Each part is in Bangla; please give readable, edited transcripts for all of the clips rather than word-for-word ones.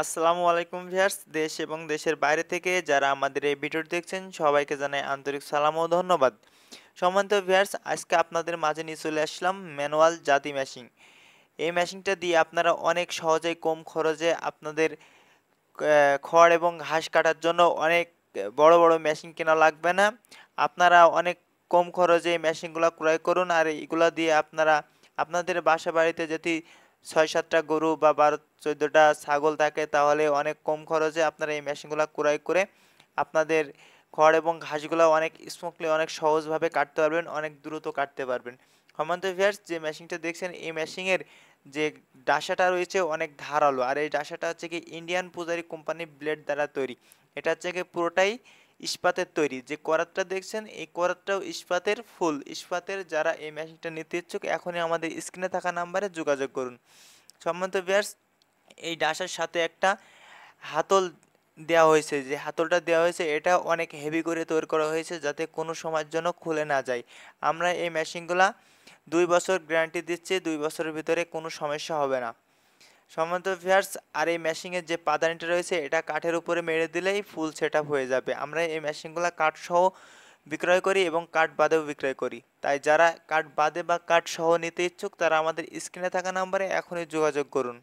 আসসালামু আলাইকুম ভিউয়ার্স, দেশ এবং দেশের বাইরে থেকে যারা আমাদের এই ভিডিওটি দেখছেন সবাইকে জানাই আন্তরিক সালাম ও ধন্যবাদ। সম্মানিত ভিউয়ার্স, আজকে আপনাদের মাঝে নিয়ে চলে আসলাম ম্যানুয়াল জাতি মেশিন। এই মেশিনটা দিয়ে আপনারা অনেক সহজেই কম খরচে আপনাদের খড় এবং ঘাস কাটার জন্য অনেক বড় বড় মেশিন কেনা লাগবে না। আপনারা অনেক কম খরচে এই মেশিনগুলো ক্রয় করুন। আর এইগুলো দিয়ে আপনারা আপনাদের বাসা বাড়িতে যদি ৬-৭টা গরু বা ১২-১৪টা ছাগল থাকে তাহলে অনেক কম খরচে আপনারা এই মেশিনগুলো ক্রয় করে আপনাদের খড় এবং ঘাসগুলো অনেক স্মুথলি অনেক সহজভাবে কাটতে পারবেন, অনেক দ্রুত কাটতে পারবেন। সম্মানিত ভিউয়ার্স, যে মেশিনটা দেখছেন এই মেশিনের যে ডাসাটা রয়েছে অনেক ধারালো, আর এই ডাসাটা হচ্ছে কি ইন্ডিয়ান পূজারী কোম্পানির ব্লেড দ্বারা তৈরি। এটা হচ্ছে কি পুরোটাই ইস্পাতের তৈরি। যে করাতটা দেখছেন এই করাতটাও ইস্পাতের ফুল ইস্পাতের। যারা এই মেশিনটা নিতে ইচ্ছুক এখনই আমাদের স্ক্রিনে থাকা নাম্বারে যোগাযোগ করুন। সম্মানিত ভিউয়ার্স, এই ডাসার সাথে একটা হাতল দেওয়া হয়েছে। যে হাতলটা দেওয়া হয়েছে এটা অনেক হেভি করে তৈরি করা হয়েছে যাতে কোনো সময়ের জন্য খুলে না যায়। আমরা এই মেশিনগুলা 2 বছর গ্যারান্টি দিচ্ছি, 2 বছরের ভিতরে কোনো সমস্যা হবে না। সম্মানিত ভিউয়ার্স, আর এই মেশিনের যে পাদানিটা রয়েছে এটা কাঠের উপরে মেরে দিলেই ফুল সেটআপ হয়ে যাবে। আমরা এই মেশিনগুলো কাঠ সহ বিক্রয় করি এবং কাঠ বাদেও বিক্রয় করি। তাই যারা কাঠ বাদে বা কাঠ সহ নিতে ইচ্ছুক তারা আমাদের স্ক্রিনে থাকা নাম্বারে এখনই যোগাযোগ করুন।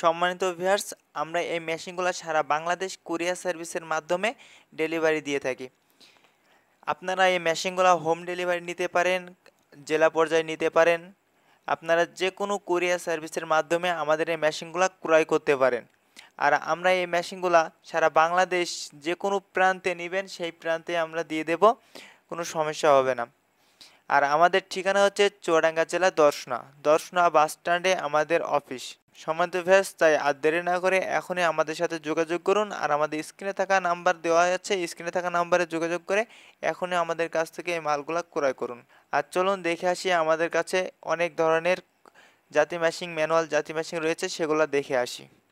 সম্মানিত ভিউয়ার্স, আমরা এই মেশিনগুলো সারা বাংলাদেশ কুরিয়ার সার্ভিসের মাধ্যমে ডেলিভারি দিয়ে থাকি। আপনারা এই মেশিনগুলো হোম ডেলিভারি নিতে পারেন, জেলা পর্যায়ে নিতে পারেন। আপনারা যে কোনো কুরিয়ার সার্ভিসের মাধ্যমে আমাদের এই মেশিনগুলো ক্রয় করতে পারেন। আর আমরা এই মেশিনগুলো সারা বাংলাদেশ যে কোনো প্রান্তে নেবেন সেই প্রান্তে আমরা দিয়ে দেব, কোনো সমস্যা হবে না। আর আমাদের ঠিকানা হচ্ছে চুয়াডাঙ্গা জেলা দর্শনা বাসস্ট্যান্ডে আমাদের অফিস। সম্মানিত ভিউয়ার্স, তাই আর দেরি না করে এখনই আমাদের সাথে যোগাযোগ করুন। আর আমাদের স্ক্রিনে থাকা নাম্বার দেওয়া আছে, স্ক্রিনে থাকা নাম্বারে যোগাযোগ করে এখনই আমাদের কাছ থেকে এই মালগুলা ক্রয় করুন। আর চলুন দেখে আসি আমাদের কাছে অনেক ধরনের জাতি মেশিন, ম্যানুয়াল জাতি মেশিন রয়েছে, সেগুলো দেখে আসি।